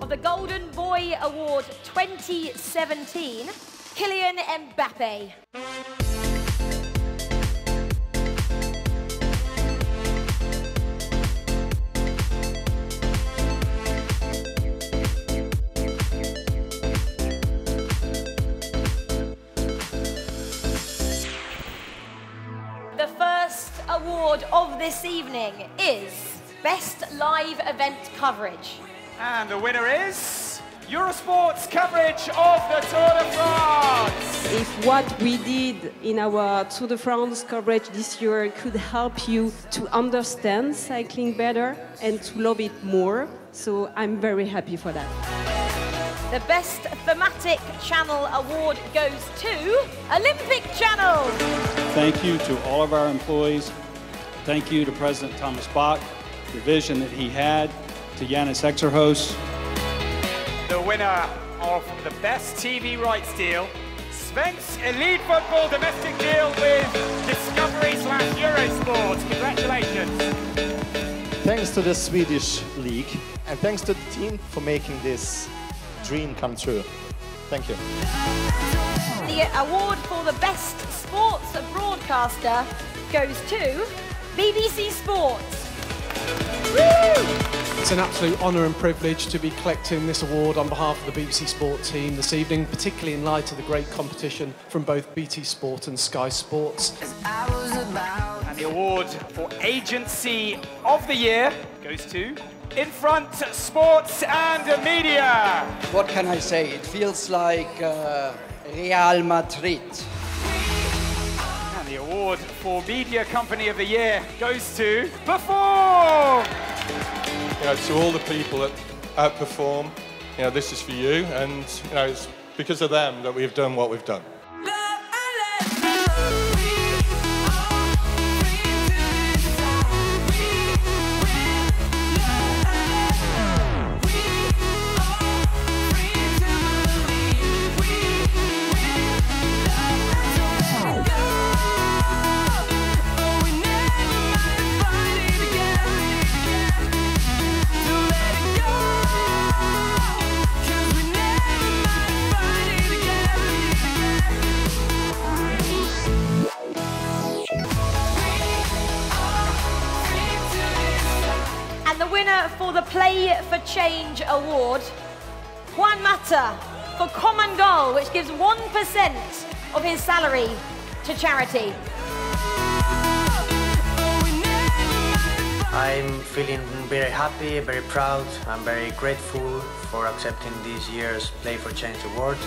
Of the Golden Boy Award 2017, Kylian Mbappé. The first award of this evening is Best Live Event Coverage. And the winner is Eurosports coverage of the Tour de France. If what we did in our Tour de France coverage this year could help you to understand cycling better and to love it more, so I'm very happy for that. The Best Thematic Channel Award goes to Olympic Channel. Thank you to all of our employees. Thank you to President Thomas Bach, the vision that he had, to Janis Exerhos. The winner of the Best TV Rights Deal, Svensk Elite Football Domestic Deal with Discovery/Eurosports. Congratulations. Thanks to the Swedish League and thanks to the team for making this dream come true. Thank you. The award for the Best Sports Broadcaster goes to BBC Sports. Woo! It's an absolute honour and privilege to be collecting this award on behalf of the BBC Sport team this evening, particularly in light of the great competition from both BT Sport and Sky Sports. And the award for Agency of the Year goes to Infront Sports and Media. What can I say? It feels like Real Madrid. And the award for Media Company of the Year goes to Perform. You know, to all the people at Perform, you know, this is for you, and you know, it's because of them that we've done what we've done. For the Play For Change Award, Juan Mata for Common Goal, which gives 1% of his salary to charity. I'm feeling very happy, very proud. I'm very grateful for accepting this year's Play For Change Award.